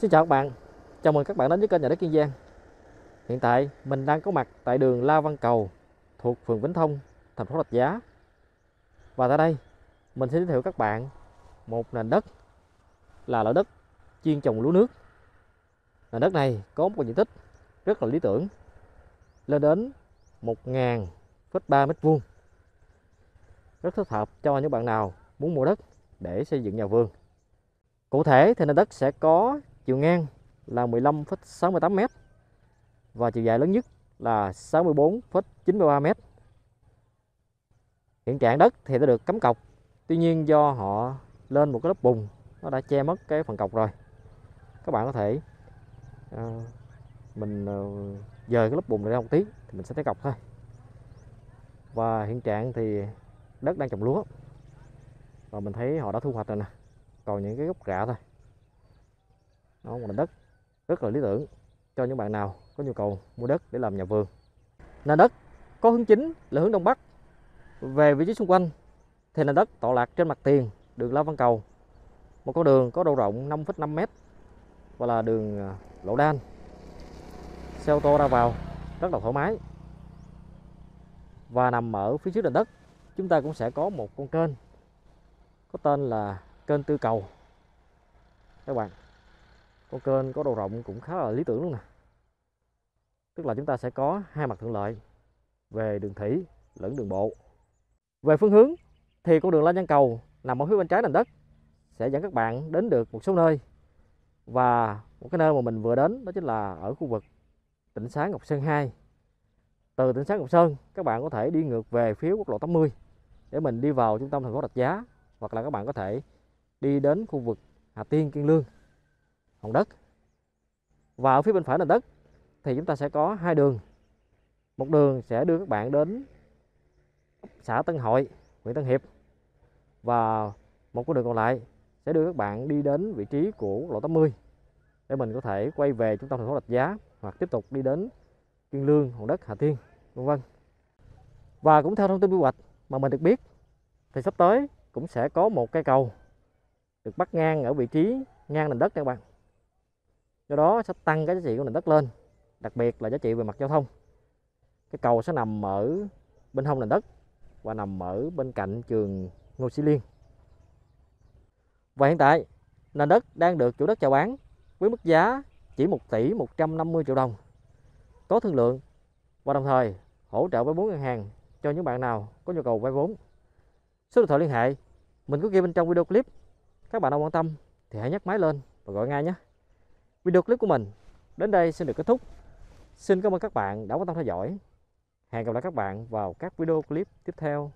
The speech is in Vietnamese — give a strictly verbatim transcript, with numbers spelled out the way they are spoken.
Xin chào các bạn, chào mừng các bạn đến với kênh Nhà Đất Kiên Giang. Hiện tại mình đang có mặt tại đường La Văn Cầu thuộc phường Vĩnh Thông, thành phố Rạch Giá. Và tại đây mình sẽ giới thiệu các bạn một nền đất là loại đất chuyên trồng lúa nước. Nền đất này có một diện tích rất là lý tưởng, lên đến một nghìn phẩy ba mét vuông, rất thích hợp cho những bạn nào muốn mua đất để xây dựng nhà vườn. Cụ thể thì nền đất sẽ có chiều ngang là mười lăm phẩy sáu mươi tám mét và chiều dài lớn nhất là sáu mươi tư phẩy chín mươi ba mét. Hiện trạng đất thì đã được cắm cọc, tuy nhiên do họ lên một cái lớp bùn nó đã che mất cái phần cọc rồi. Các bạn có thể uh, mình uh, dời cái lớp bùn này ra một tí thì mình sẽ thấy cọc thôi. Và hiện trạng thì đất đang trồng lúa và mình thấy họ đã thu hoạch rồi nè, còn những cái gốc rạ thôi. Đó, một nền đất rất là lý tưởng cho những bạn nào có nhu cầu mua đất để làm nhà vườn. Nền đất có hướng chính là hướng đông bắc. Về vị trí xung quanh thì nền đất tọa lạc trên mặt tiền đường La Văn Cầu, một con đường có độ rộng năm phẩy năm mét và là đường lộ đan, xe ô tô ra vào rất là thoải mái. Và nằm ở phía trước nền đất chúng ta cũng sẽ có một con kênh có tên là kênh Tư Cầu các bạn. Con kênh có độ rộng cũng khá là lý tưởng luôn nè, tức là chúng ta sẽ có hai mặt thuận lợi về đường thủy lẫn đường bộ. Về phương hướng thì con đường La Văn Cầu nằm ở phía bên trái nền đất sẽ dẫn các bạn đến được một số nơi, và một cái nơi mà mình vừa đến đó chính là ở khu vực Tịnh Xá Ngọc Sơn hai. Từ Tịnh Xá Ngọc Sơn các bạn có thể đi ngược về phía quốc lộ tám mươi để mình đi vào trung tâm thành phố Rạch Giá, hoặc là các bạn có thể đi đến khu vực Hà Tiên, Kiên Lương, Hòn Đất. Và ở phía bên phải nền đất thì chúng ta sẽ có hai đường, một đường sẽ đưa các bạn đến xã Tân Hội, huyện Tân Hiệp, và một con đường còn lại sẽ đưa các bạn đi đến vị trí của quốc lộ tám mươi để mình có thể quay về trung tâm thành phố Rạch Giá hoặc tiếp tục đi đến Kiên Lương, Hòn Đất, Hà Tiên, vân vân. Và cũng theo thông tin quy hoạch mà mình được biết thì sắp tới cũng sẽ có một cây cầu được bắc ngang ở vị trí ngang nền đất các bạn. Do đó sẽ tăng cái giá trị của nền đất lên, đặc biệt là giá trị về mặt giao thông. Cái cầu sẽ nằm ở bên hông nền đất và nằm ở bên cạnh trường Ngô Sĩ Liên. Và hiện tại nền đất đang được chủ đất chào bán với mức giá chỉ một tỷ một trăm năm mươi triệu đồng, có thương lượng, và đồng thời hỗ trợ vay vốn ngân hàng cho những bạn nào có nhu cầu vay vốn. Số điện thoại liên hệ mình có ghi bên trong video clip. Các bạn nào quan tâm thì hãy nhắc máy lên và gọi ngay nhé. Video clip của mình đến đây xin được kết thúc. Xin cảm ơn các bạn đã quan tâm theo dõi. Hẹn gặp lại các bạn vào các video clip tiếp theo.